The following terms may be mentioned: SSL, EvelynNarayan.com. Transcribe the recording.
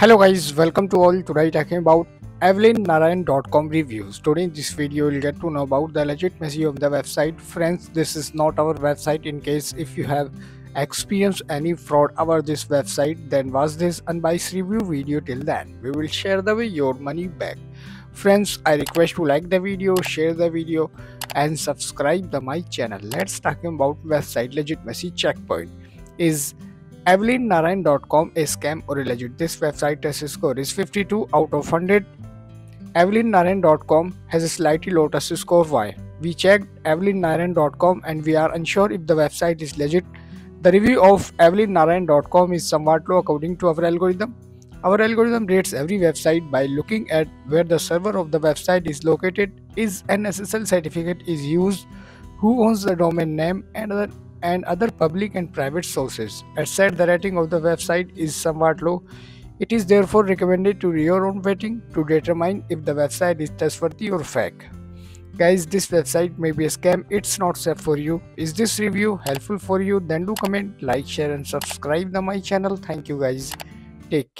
Hello guys, welcome to all. Today talking about EvelynNarayan.com reviews. Today in this video you'll get to know about the legitimacy of the website. Friends, this is not our website. In case if you have experienced any fraud over this website, then watch this unbiased review video till then. We will share the way your money back. Friends, I request to like the video, share the video and subscribe to my channel. Let's talk about website legitimacy checkpoint. Is EvelynNarayan.com a scam or illegit? This website test score is 52 out of 100. EvelynNarayan.com has a slightly low test score. Why? We checked EvelynNarayan.com and we are unsure if the website is legit. The review of EvelynNarayan.com is somewhat low according to our algorithm. Our algorithm rates every website by looking at where the server of the website is located, is an SSL certificate is used, who owns the domain name, and other public and private sources. As said, the rating of the website is somewhat low. It is therefore recommended to do your own vetting to determine if the website is trustworthy or fake. Guys, this website may be a scam. It's not safe for you. Is this review helpful for you? Then do comment, like, share and subscribe to my channel. Thank you guys. Take care.